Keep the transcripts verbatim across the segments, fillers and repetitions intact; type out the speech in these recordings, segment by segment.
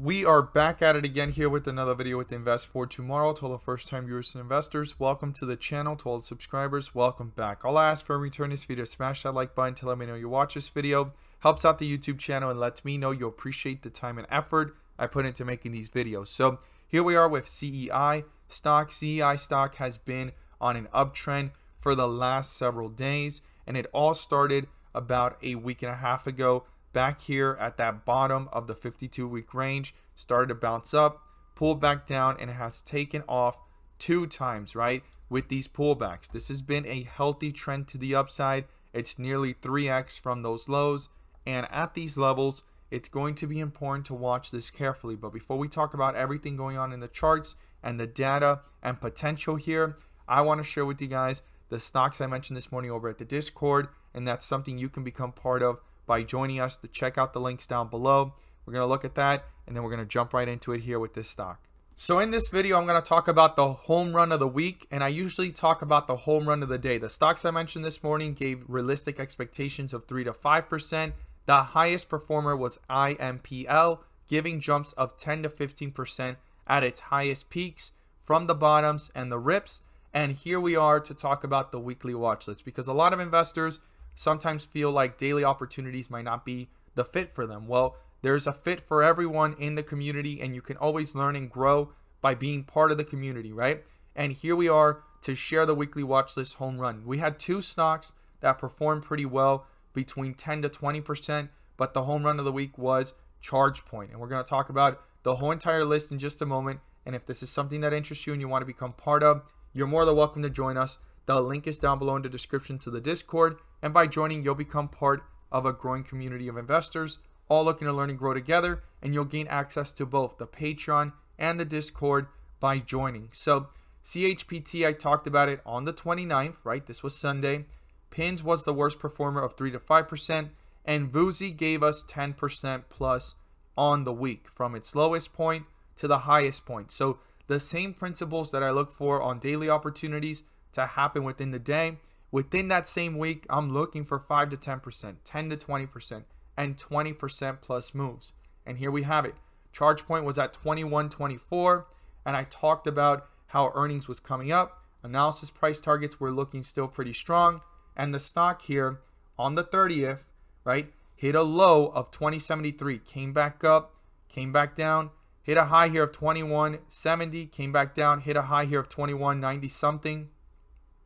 We are back at it again here with another video with Invest for Tomorrow. To all the first time viewers and investors, welcome to the channel. To all the subscribers, welcome back. All I ask for a return is for you to smash that like button to let me know you watch this video. Helps out the YouTube channel and lets me know you appreciate the time and effort I put into making these videos. So here we are with C E I stock. C E I stock has been on an uptrend for the last several days, and it all started about a week and a half ago. Back here at that bottom of the fifty-two week range, started to bounce up, pull back down, and it has taken off two times, right? With these pullbacks, this has been a healthy trend to the upside. It's nearly three X from those lows, and at these levels, it's going to be important to watch this carefully. But before we talk about everything going on in the charts and the data and potential here, I want to share with you guys the stocks I mentioned this morning over at the Discord, and that's something you can become part of by joining us. To check out the links down below. We're going to look at that, and then we're going to jump right into it here with this stock. So in this video, I'm going to talk about the home run of the week, and I usually talk about the home run of the day. The stocks I mentioned this morning gave realistic expectations of three to five percent. The highest performer was I M P L, giving jumps of ten to fifteen percent at its highest peaks from the bottoms and the rips. And here we are to talk about the weekly watch list, because a lot of investors sometimes feel like daily opportunities might not be the fit for them. Well, there's a fit for everyone in the community, and you can always learn and grow by being part of the community, right? And here we are to share the weekly watch list home run. We had two stocks that performed pretty well, between ten to twenty percent, but the home run of the week was ChargePoint. And we're going to talk about the whole entire list in just a moment. And if this is something that interests you and you want to become part of, you're more than welcome to join us. The link is down below in the description to the Discord, and by joining, you'll become part of a growing community of investors, all looking to learn and grow together, and you'll gain access to both the Patreon and the Discord by joining. So C H P T, I talked about it on the twenty-ninth, right? This was Sunday. Pins was the worst performer of three to five percent, and VUZI gave us ten percent plus on the week from its lowest point to the highest point. So the same principles that I look for on daily opportunities to happen within the day, within that same week, I'm looking for five to ten percent, ten to twenty percent, and twenty percent plus moves. And here we have it. ChargePoint was at twenty-one twenty-four, and I talked about how earnings was coming up. Analysis price targets were looking still pretty strong, and the stock here on the thirtieth, right, hit a low of twenty seventy-three, came back up, came back down, hit a high here of twenty-one seventy, came back down, hit a high here of twenty-one ninety something.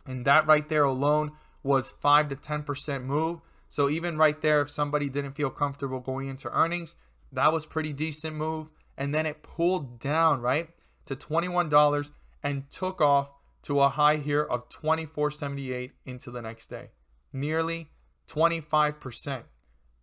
And that right there alone was five to ten percent move. So even right there, if somebody didn't feel comfortable going into earnings, that was pretty decent move. And then it pulled down, right, to twenty-one dollars and took off to a high here of twenty-four seventy-eight into the next day. Nearly twenty-five percent.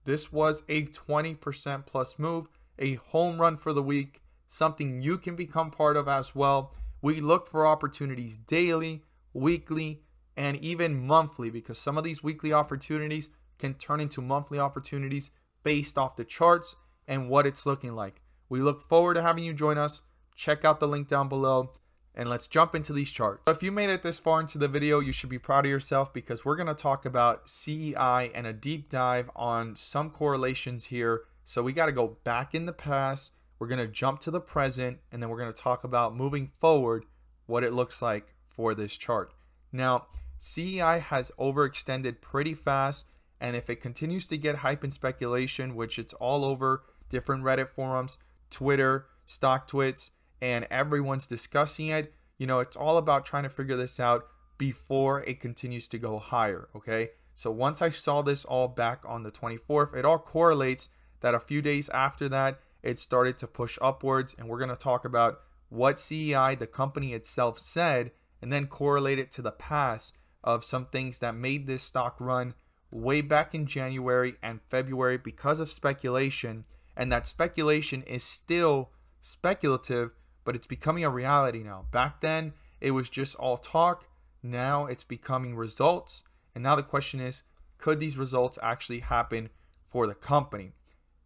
This was a twenty percent plus move, a home run for the week, something you can become part of as well. We look for opportunities daily, weekly, and even monthly, because some of these weekly opportunities can turn into monthly opportunities based off the charts and what it's looking like. We look forward to having you join us. Check out the link down below, and let's jump into these charts. So if you made it this far into the video, you should be proud of yourself, because we're going to talk about C E I and a deep dive on some correlations here. So we got to go back in the past, we're going to jump to the present, and then we're going to talk about moving forward what it looks like for this chart. Now, C E I has overextended pretty fast, and if it continues to get hype and speculation, which it's all over different Reddit forums, Twitter, stock twits, and everyone's discussing it, you know, it's all about trying to figure this out before it continues to go higher, okay? So once I saw this all back on the twenty-fourth, it all correlates that a few days after that, it started to push upwards, and we're gonna talk about what C E I, the company itself, said, and then correlate it to the past of some things that made this stock run way back in January and February because of speculation. And that speculation is still speculative, but it's becoming a reality now. Back then, it was just all talk. Now it's becoming results. And now the question is, could these results actually happen for the company?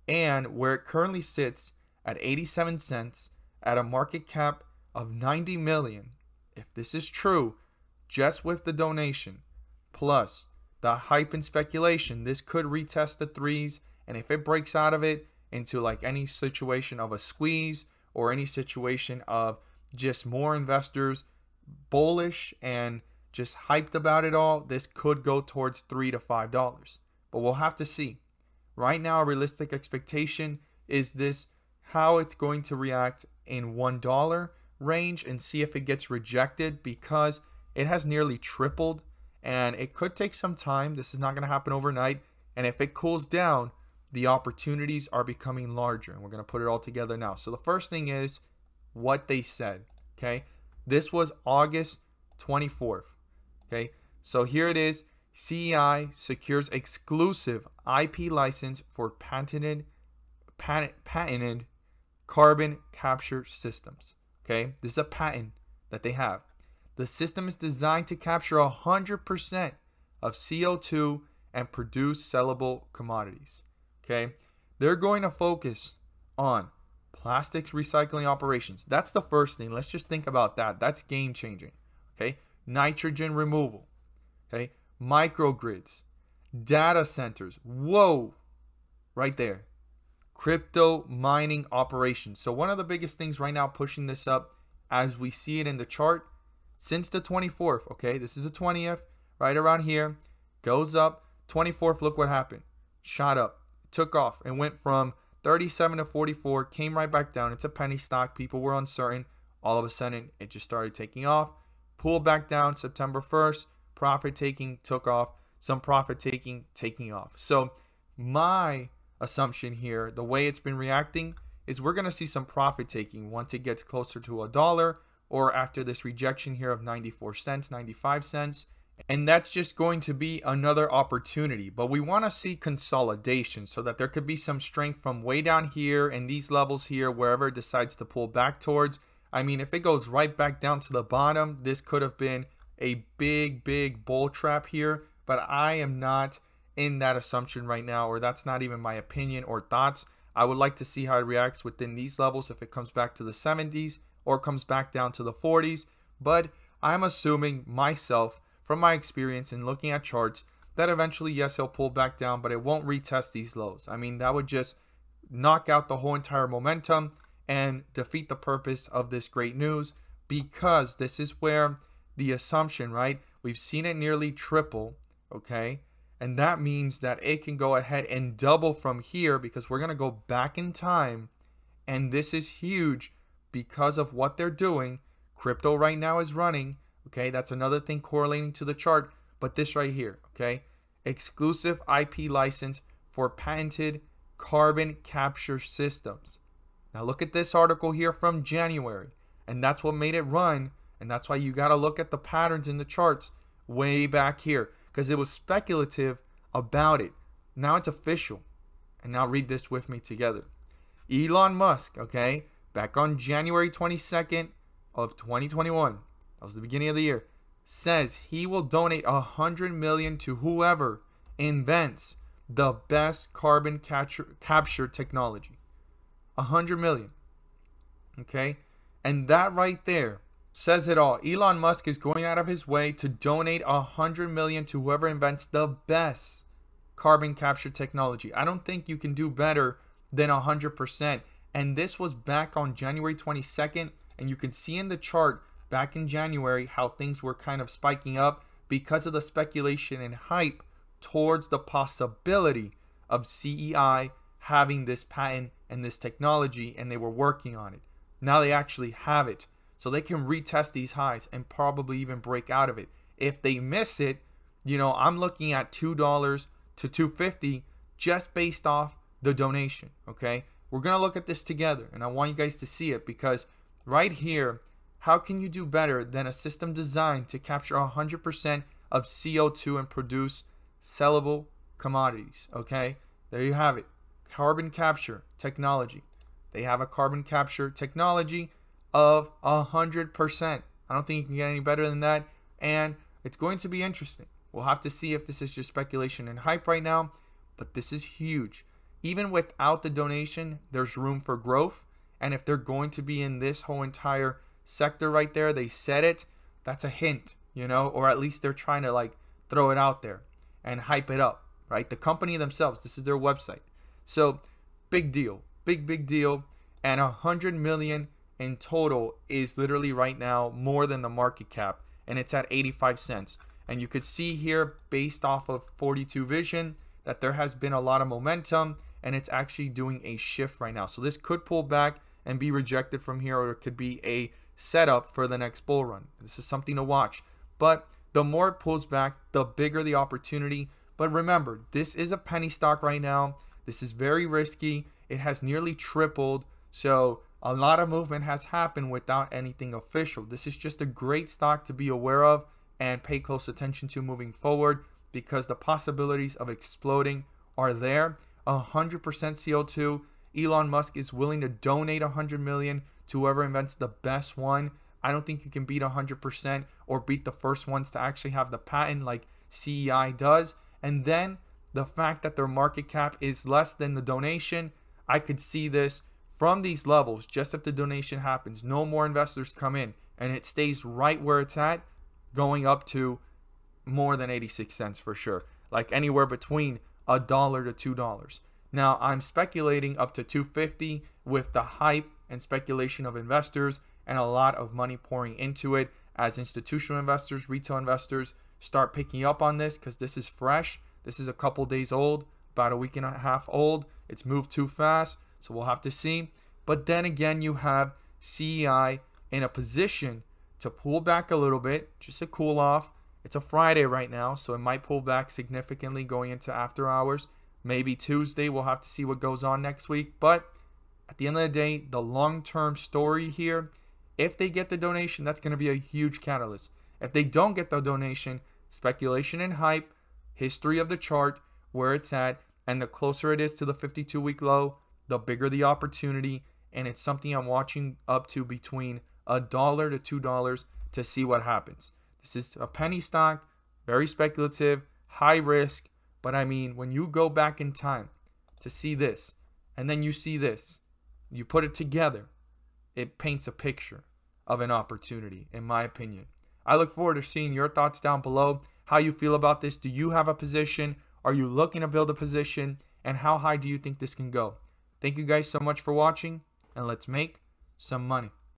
And where it currently sits at eighty-seven cents at a market cap of ninety million dollars, if this is true, just with the donation, plus the hype and speculation, this could retest the threes. And if it breaks out of it, into like any situation of a squeeze or any situation of just more investors bullish and just hyped about it all, this could go towards three to five dollars. But we'll have to see. Right now, a realistic expectation is this, how it's going to react in one dollar range, and see if it gets rejected, because it has nearly tripled and it could take some time. This is not going to happen overnight. And if it cools down, the opportunities are becoming larger, and we're going to put it all together now. So the first thing is what they said. Okay. This was August twenty-fourth. Okay. So here it is. C E I secures exclusive I P license for patented, patent, patented carbon capture systems. Okay. This is a patent that they have. The system is designed to capture one hundred percent of C O two and produce sellable commodities. Okay. They're going to focus on plastics recycling operations. That's the first thing. Let's just think about that. That's game changing. Okay. Nitrogen removal. Okay. Microgrids, data centers, whoa, right there, crypto mining operations. So one of the biggest things right now pushing this up, as we see it in the chart, since the twenty-fourth, okay, this is the twentieth, right around here, goes up, twenty-fourth, look what happened, shot up, took off, and went from thirty-seven to forty-four, came right back down. It's a penny stock, people were uncertain, all of a sudden it just started taking off, pulled back down September first, profit taking, took off, some profit taking, taking off. So my assumption here, the way it's been reacting, is we're going to see some profit taking once it gets closer to a dollar, or after this rejection here of ninety-four cents, ninety-five cents. And that's just going to be another opportunity. But we want to see consolidation so that there could be some strength from way down here and these levels here, wherever it decides to pull back towards. I mean, if it goes right back down to the bottom, this could have been a big, big bull trap here, but I am not in that assumption right now, or that's not even my opinion or thoughts. I would like to see how it reacts within these levels, if it comes back to the seventies or comes back down to the forties. But I'm assuming myself, from my experience and looking at charts, that eventually, yes, it'll pull back down, but it won't retest these lows. I mean, that would just knock out the whole entire momentum and defeat the purpose of this great news, because this is where the assumption, right? We've seen it nearly triple, okay? And that means that it can go ahead and double from here, because we're going to go back in time. And this is huge because of what they're doing. Crypto right now is running, okay? That's another thing correlating to the chart. But this right here, okay? Exclusive I P license for patented carbon capture systems. Now look at this article here from January. And that's what made it run. And that's why you got to look at the patterns in the charts way back here, because it was speculative about it. Now it's official. And now read this with me together. Elon Musk, okay, back on January twenty-second of twenty twenty-one, that was the beginning of the year, says he will donate one hundred million dollars to whoever invents the best carbon capture, capture technology. one hundred million dollars, okay? And that right there says it all. Elon Musk is going out of his way to donate one hundred million dollars to whoever invents the best carbon capture technology. I don't think you can do better than one hundred percent. And this was back on January twenty-second. And you can see in the chart back in January how things were kind of spiking up because of the speculation and hype towards the possibility of C E I having this patent and this technology, and they were working on it. Now they actually have it. So they can retest these highs and probably even break out of it. If they miss it, you know, I'm looking at two dollars to two fifty just based off the donation, okay? We're going to look at this together, and I want you guys to see it, because right here, how can you do better than a system designed to capture one hundred percent of C O two and produce sellable commodities, okay? There you have it. Carbon capture technology. They have a carbon capture technology of a hundred percent. I don't think you can get any better than that, and it's going to be interesting. We'll have to see if this is just speculation and hype right now, but this is huge. Even without the donation, there's room for growth, and if they're going to be in this whole entire sector right there, they said it, that's a hint, you know, or at least they're trying to like throw it out there and hype it up, right? The company themselves, this is their website. So big deal, big, big deal. And a hundred million in total is literally right now more than the market cap, and it's at eighty-five cents. And you could see here, based off of forty-two vision, that there has been a lot of momentum, and it's actually doing a shift right now. So this could pull back and be rejected from here, or it could be a setup for the next bull run. This is something to watch. But the more it pulls back, the bigger the opportunity. But remember, this is a penny stock right now. This is very risky. It has nearly tripled. So a lot of movement has happened without anything official. This is just a great stock to be aware of and pay close attention to moving forward, because the possibilities of exploding are there. one hundred percent C O two. Elon Musk is willing to donate one hundred million dollars to whoever invents the best one. I don't think you can beat one hundred percent or beat the first ones to actually have the patent like C E I does. And then the fact that their market cap is less than the donation, I could see this from these levels. Just if the donation happens, no more investors come in, and it stays right where it's at, going up to more than eighty-six cents for sure, like anywhere between a dollar to two dollars. Now I'm speculating up to two fifty with the hype and speculation of investors and a lot of money pouring into it as institutional investors, retail investors start picking up on this, because this is fresh. This is a couple days old, about a week and a half old. It's moved too fast, so we'll have to see. But then again, you have C E I in a position to pull back a little bit, just a cool off. It's a Friday right now, so it might pull back significantly going into after hours. Maybe Tuesday, we'll have to see what goes on next week. But at the end of the day, the long-term story here, if they get the donation, that's going to be a huge catalyst. If they don't get the donation, speculation and hype, history of the chart, where it's at, and the closer it is to the fifty-two week low, the bigger the opportunity. And it's something I'm watching up to between a dollar to two dollars to see what happens. This is a penny stock, very speculative, high risk. But I mean, when you go back in time to see this, and then you see this, you put it together, it paints a picture of an opportunity, in my opinion. I look forward to seeing your thoughts down below, how you feel about this. Do you have a position? Are you looking to build a position? And how high do you think this can go? Thank you guys so much for watching, and let's make some money.